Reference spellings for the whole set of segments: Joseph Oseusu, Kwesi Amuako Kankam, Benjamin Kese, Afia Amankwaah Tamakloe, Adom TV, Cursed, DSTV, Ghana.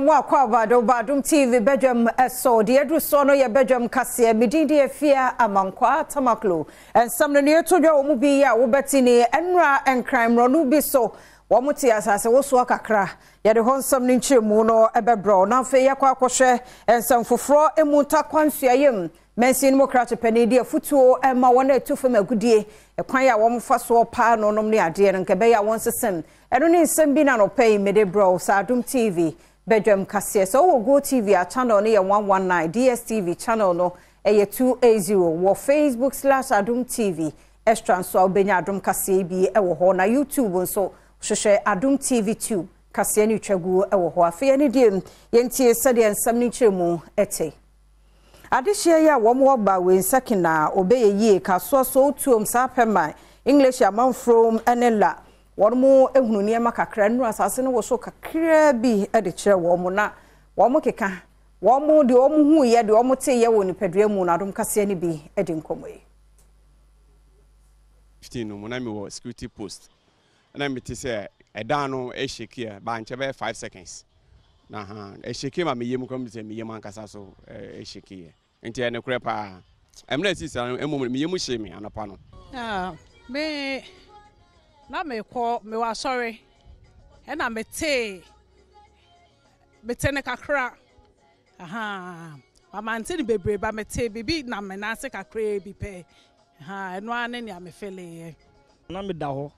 Mwa kwa wado Adom TV bedroom so the edru sono ya bedroom kasiye mididi efia amankwa tamaklo and samne ne tojo wo mubi ya wo betini enra and crime ronu bi so wo muti asase wo so akakra ya de hon samne nchemu no ebebro na fe yakwa kwohwe and samfofro emu takwansua yem mensin mo krache penidi afutuo ema wona etufem agudie ekwan ya wo mfa so pa no nom ne ade ne nkebe ya won sesem eno ne nsem bi na no pay medebro sa Adom TV bedroom kasiye so wo Go TV a channel ne 119 DSTV channel no 280 wo facebook/AdomTV extra so obenya Adom kasiye bi ewo ho na YouTube nso hwehwe Adom TV 2 kasiye ne twagu ewo ho afa ye ne diem ye ntie sede ensam ne kyeremu ete adishia ya wo mo ba we sakina obeye ye kaso so tuom sapema English amount from enela Warmo ehunu niema kakra nru asase no wo so kakra bi e de kire wo mo na wo mo keka wo mo de wo mo hu ye de wo mo te ye wo ni pedua mu na Adom kasiye ni bi e de nkomoyi 15 no mo na me wo security post na me te se e dan no e shake ye ba nche be 5 seconds na ha e shake ma me yem ko me se me yem ankasa so e shake ye nti e ne kure pa em na sisi an emu me yem hye me anapa no ah me na me ko me wa sorry e na me te ne kakra aha mama nti ni bebre ba me te bibi na me na se kakra bi pe ha eno ane ni ame fele na me da ho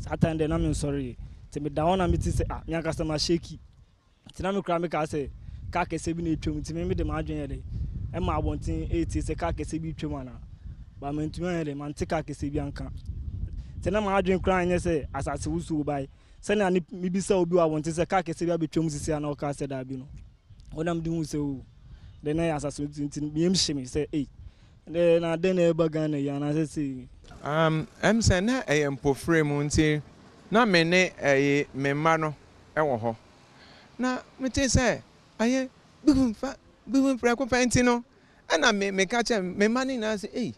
satan de na me sorry ti me da ho na me ti se ah me akasa ma sheki ti na me kra me ka se ka kese bi na etwem ti me de ma adwen de e ma abontin 80 se ka kese bi twem ana ba me ntumi de ma nti ka kese bi anka tena ma adwen kran ye se asase wusu bai se na ni bibisa obi wa wonte se ka kese bia betwem sisi ana o ka se da bi no onam di hu se o de na asase tintin bi em shimi se ei de na de na ba gan na ya na se si em se na e em pofre mu nti na me ne e me ma no e wo ho na mete se aye bibun fra ko penti no ana me ka che me ma ni na se ei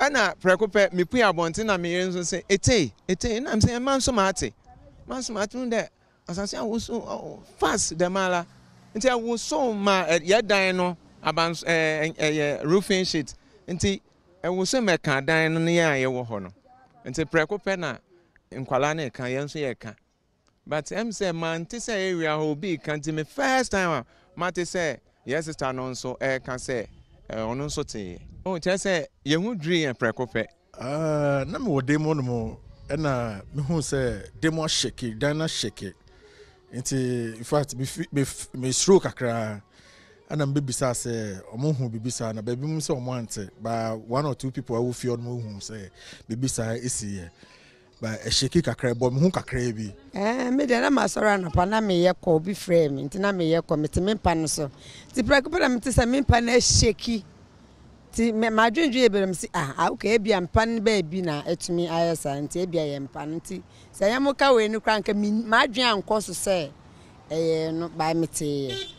ana prekope me pia bonte na me yenso se ete na me se man so mate nde asase a wo so fast de mala nti a wo so ma ya dan no aban roofing sheet nti e wo so me ka dan no ya ye wo ho no nti prekope na nkwala na ka yenso ye ka but em se man ti se area ho bi kan ti me first time ma ti se yes sister no so e kan se ono so ti oh chese ye hu dri en prekope na me wo demo no mo na me hu se demo shake dana shake nti in fact me stroke akra ana me bibisa se omo hu bibisa na baby mu se omo ante ba one or two people who fear no hu se bibisa isi ba shake kakra bo me hu kakra bi me de na masora na pa na me ye ko bi frame nti na me ye ko me pa no so ti prekope na me ti se me pa na shake ti me madwendwe eberem si ah okay bia mpan ba bi na etumi ayesa nti bia ye mpan nti se ya moka we ni kranka madwen anko so se no ba meti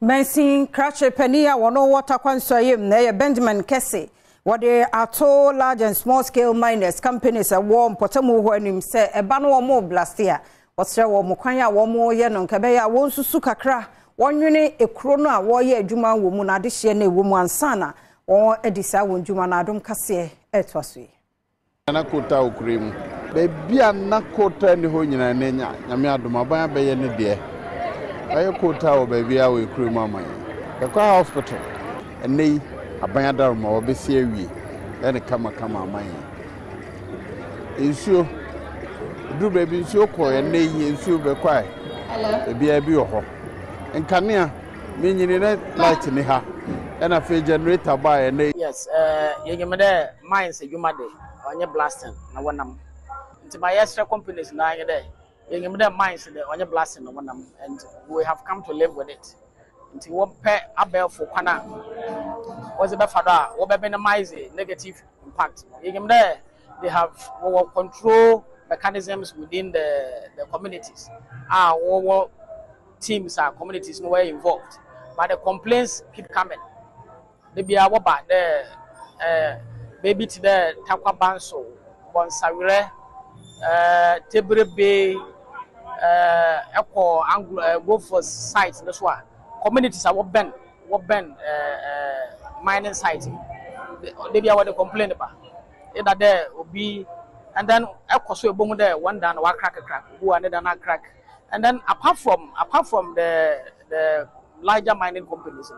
mensin crache pania wono water kwansoyem na ye Benjamin Kese what they are tall large and small scale miners companies a warm potamu ho anim se eba no mo blastia osre wo mo kwan a wo mo ye no nka be ya won susu kakra wonwene ekro no a wo ye adwuma wo mu na de hye na ewo mu ansana or Edisa wonjuma na Adom kasiye etwaswe na kota okrem be bia na kota ni ho nyina nenya nyame adoma ban be ye ne de aye kota o be bia we okrem aman the kwa hospital enei aban adaruma obesi awie ene kama aman ensuo du be bi ensuo ko enei ensuo be kwai hello bia bi ho enkanea me nyine na light ni ha and I feel generator by a name. Yes, you made mines, you made on your blasting. I want them to my extra companies now. You made mines on your blasting. I want them, and we have come to live with it. Until what pair a bell for Kana was a befada, what have been a miser negative impact. You there, they have our control mechanisms within the communities. Our teams, our communities, nowhere involved, but the complaints keep coming. Maybe I will buy the baby to the Takwa Banso, Bonsawire, Tebre Bay, echo angle go for sites that's why communities are what bend mining sites they be what they complain about either there will be and then echo so boom there one down one crack who another not crack and then apart from the larger mining companies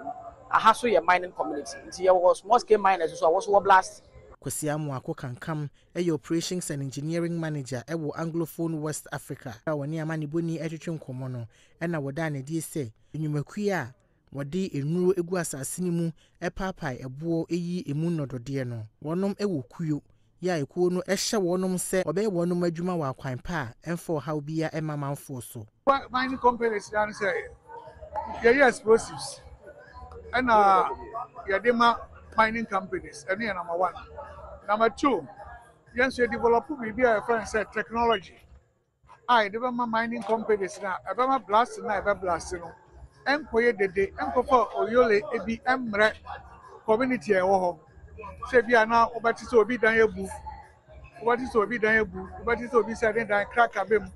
I have so your mining community into your small scale miners so I was war blast Kwesi Amuako Kankam, a operations and engineering manager, Ewo Anglophone West Africa. Awani amani boni etwetwe nkomono, ena woda na die se, enyumakuia, wode enuru egu asasini mu, epapai ebuo eyi emu nodode no. Wonom ewo kuyo, ya ekuo no ehye wonom se, obe wonom adwuma wa kwanpa, enfo how bia ema manfo so. Mining companies dan se, yeye explosives. Ena yadema mining companies, and here number one. Number two, yes, you develop a friend said technology. I develop mining companies now, I've blasting now, I've blasting. Employ the day, employ Oyole, Ebi Emre community. Say, we are now over to be done your booth. What is to be done your booth? What is to be said in crack a beam?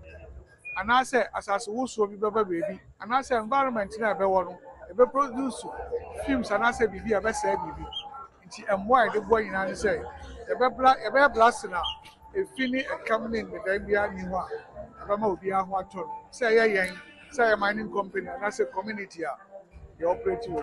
And I said, as I was so baby, and I said, environment in everyone, ever produce films, and I said, be a best baby. And why the boy in and say, a bear blast now, a finny and coming in the Gambia New York, Ramobia Watton, say a yang, say a mining company, and as a community, you operate you.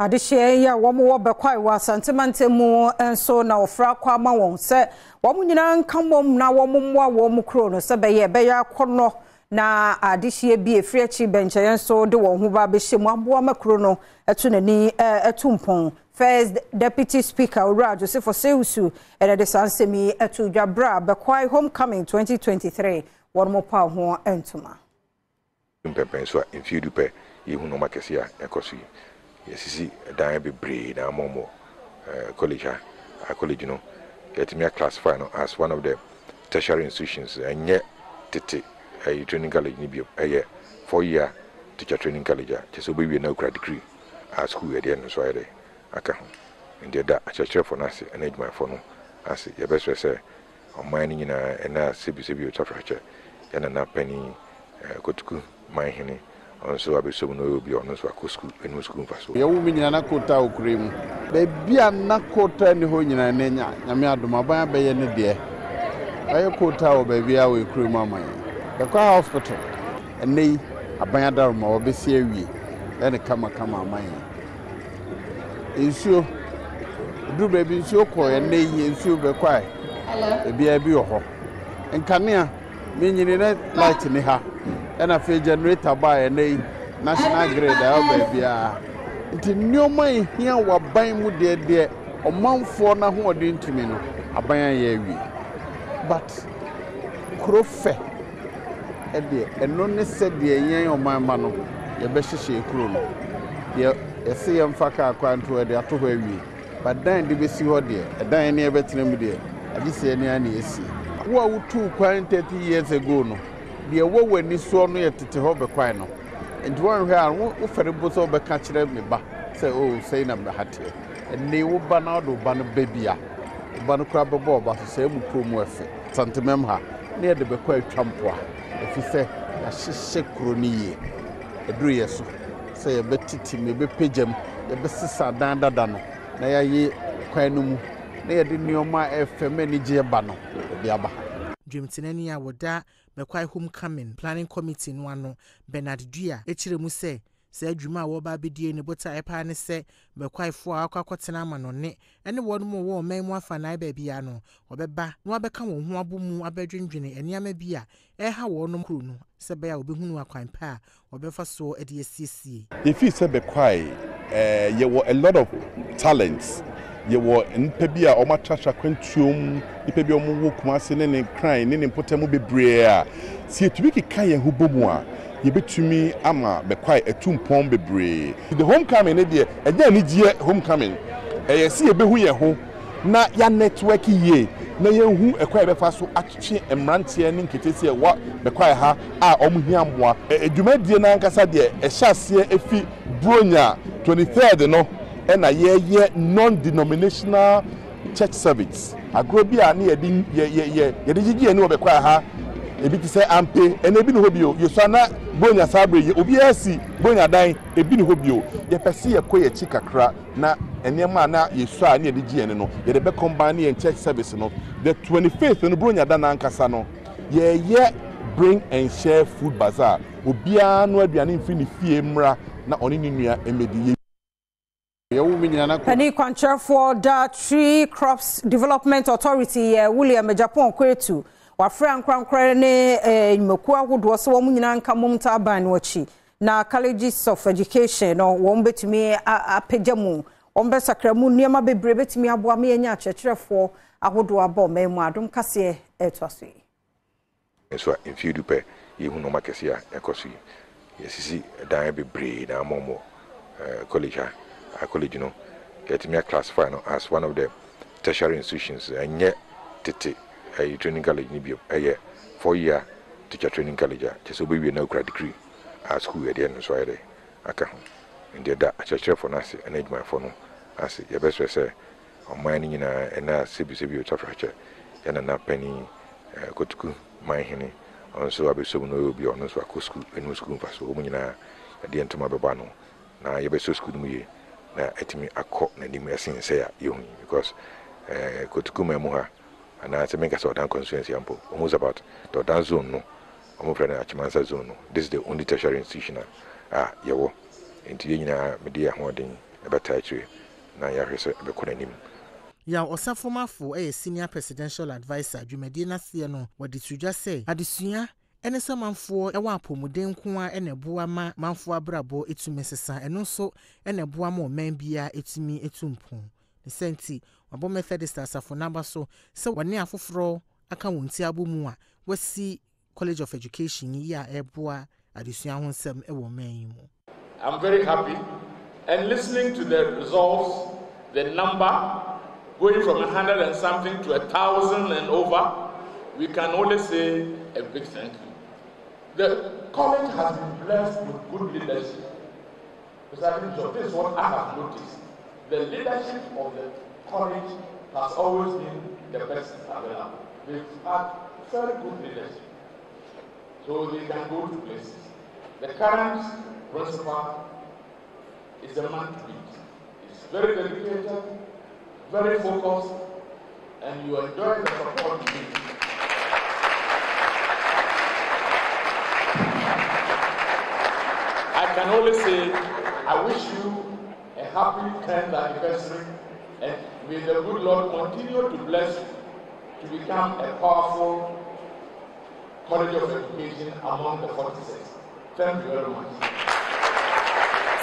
Adishia, one more bequai was sentimental more, and so now Fra Kwama won't say, one woman come home now, one more warm crono, Sabaya, Baya Corno. Na adishie bi efriachi benche yenso de won ho ba be hye mu aboa makro no eto nani eto mpon first deputy speaker Ora Joseph Oseusu and the sansemi eto dwabra bekwai homecoming 2023 won mo pa ho entuma mpepen so infidu pe yehu no makese a ekosu yesisi dan be bre na momo college a college no etimi classify no as one of the tertiary institutions enye tete a training college ni bio a 4-year teacher training college just obi we na ukra degree at school area no so area aka ho ndia da acheche for na se management for no as ye be say oman ni na na sebi chafrache yana na pani kotuku man hini onso abeso no obi ono so akosku enu school faso ye wo nyina na kota okrem be bia na kota ni ho nyina na nya nyame adoma ban be ye ne de aye kota o be bia we krem aman the car hospital and they abandoned them or be serious and they come on my issue do baby so call and they issue be quiet hello be a bio and can you mean light in her and I feel generator by a name national grade I'll be a it's new money here were buying with their dear a month for now who are doing to me no I buy a year but crowfet and only said the young of my man, your best she crew. You see, I'm Faka to the other way, but then the see what dear, a dying near Bethlehem dear, at this any anniversary. What 2 years ago, the war when you saw me at the Hobbit Quino, and one where I won't offer a boat over catch them back, say, oh, say number hat, and they will ban out of Banner Babia, Banner Crab Bob, but the same crew worth Santa Memha near the Bequay Champois. If you say, I should say, Crony, a drear so, say a bit titty, a bit pigeon, a bit sister, dander dano, nay, ye, quinum, nay, the new my feminine jabano, the abba. Dream Tinania would die, McQuay homecoming, planning committee in one, Bernard Dria, Echiremuse, said Juma or Baby Dear in a butter, a pan, say, McQuay for our cocotanam on it, and the one more war, men one for nine babyano, or beba, no become one boom, a bedroom journey, and Yamabia, a how or no cruno, Sabia will be who are quite pair, or befa so at the SCC. If you said McQuay, you were a lot of talents. You were in Pebia or Matasha Quentum, Pebium walk once in any crying, in Potamo be brea. See, to make a kaya who bobwa, you bet to me, Ama, be quite a 2 pound be brea. The homecoming, idea, and then it's year homecoming. I see a behuya home, not your network ye, no young who acquire a fast actually and ranty and Kitty, what the quire ha, ah, Omiamwa, a Jumedian Ancasadia, a Chassia, a fee, Brunia, 23rd, no. And a year non-denominational church service. I grow beer near the year, ebi ti sɛ ampe ene bi no hobio yɛ so na bonya sabre yɛ obi asi bonya dan ebi no hobio yɛ pɛse yɛ kɔ yɛ chi kakra na ene ma na yɛ so a na yɛ gye ene no yɛ de be combine yɛ church service no the 25th no bonya dan ankasa no yɛ bring and share food bazaar obi a no aduane mfi ne fie mra na ɔne ne nua emedi Penny Contra for the Tree Crops Development Authority, William Japan Kwetu, or Frank Crankrene, Mokua would was woman and Kamumta Banwachi, now colleges of education, or Wombe to me a pejamu, Ombe Sacramu, Niama be brave to me, Abuami and Yacha, for I would do a bomb, Madame Cassia, Etwasi. And so, if you do pay, you will know Macasia, Ecosi, yes, you see, Diabe Breed, and Momo, college. A college, you know, get me a class final as one of the tertiary institutions, and yet, a training college, a year, 4 year teacher training college, just so we no grad degree as who at the end of Friday. I can, and did that at your for Nancy and age my phone. I say, your best say, on mining in a CBCB structure, and a penny, go to my honey, and so I'll be so no be honest, I could school and no school for so many at the end of my babano. Now your best school me. Na etimi akọ na dim esin say you because kotukuma mu ha ana atemi ka so dan constituency ampo almost about the dan zone no omo friend achimansa zone no this is the only tertiary institution yewo enti yenyina media ho den e beta chire na ya hwese be konanim ya osafomafo e senior presidential adviser Dwumadi na se no wodi tudwa say adesua ene samanfo ewa apomuden ko a ene boa ma manfo abrabo etumi sesa eno so ene boa ma oman bia etumi etumpon ne senti wabo methodist asafo namba so se woni afoforo aka wonti abomu a wasi college of education yi a eboa adesua ho nsem ewo manyi mu. I'm very happy and listening to the results, the number going from 100 and something to 1,000 and over, we can only say a big thank you. The college has been blessed with good leadership. This is what I have noticed. The leadership of the college has always been the best available. They've had very good leadership, so they can go to places. The current principal is a man to beat. He's very dedicated, very focused, and you enjoy the support you need. I can only say, I wish you a happy 10th anniversary, and may the good Lord continue to bless you to become a powerful college of education among the 46. Thank you very much.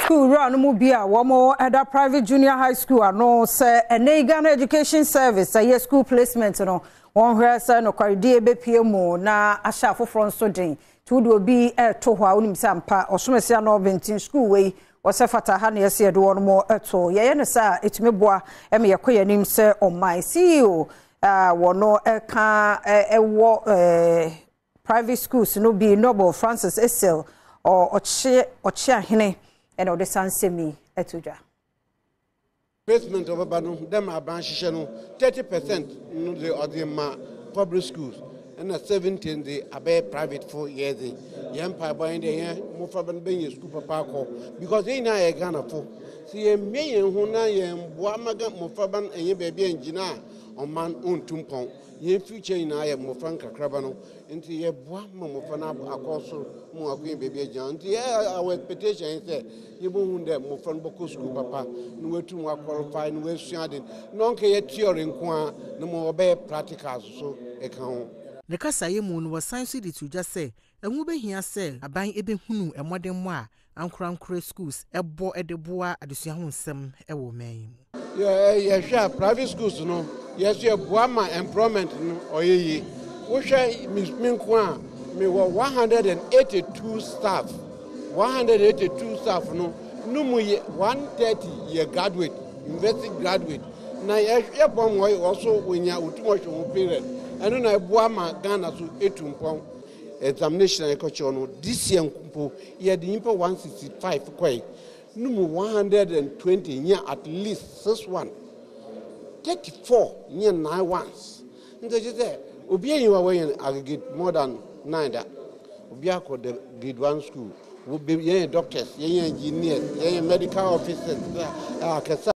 School run Mubia, one more at a private junior high school, and no, sir, and Ghana Education Service, a school placement, you know, one where son or Corridor BPMO, now a shuffle from Sodin. Tudo bi tohwa unim sampa osomese na obentin school we osefata ha na yesi edo no mo eto ye ne sa etimeboa eme yekoye nim se on my CEO wono eka ewo private schools no bi Noble Francis Esel or Ochia Hene and Odesan Semi etodwa placement of Badum dem abanhye no 30% no the odema public schools and at 17 they are private 4 years. Young people in there, more from being school parko because they now are Ghana for. See, me and Huna, and Wamaga, more from and baby engineer on man own tumpong. Your future in I am more from Kakrabano, and see a Wamma Mofanab across more baby John. Yeah, our expectation is that you won't have more from Boko school papa, no two more qualified, no shading, no care theory in Kwa, no more practicals, so account. The Casaye moon was signed to just say, and we be here, sir, a buying Eben Hunu and modern moi, and crown crest schools, a boy at the bois at the Siahunsem, a woman. Yeah, private schools, no, yes, your Guama employment, no, or ye, which I miss Minkwan, me were 182 staff, 182 staff, no, no, 130 year graduate, university graduate. Now, your bomb also when you are too much period. I don't know Buama Ghana to 8 examination I coach on this year. He had the import 165 quay. No 120 near at least 6 1. 34 near 9 ones. And they just say, Obian, you are weighing aggregate more than neither. We are called the grade 1 school. We be doctors, engineers, medical officers.